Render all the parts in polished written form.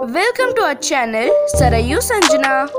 Welcome to our channel, Sarayu Sanjana.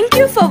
Thank you for